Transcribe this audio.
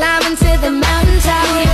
climbing to the mountaintop.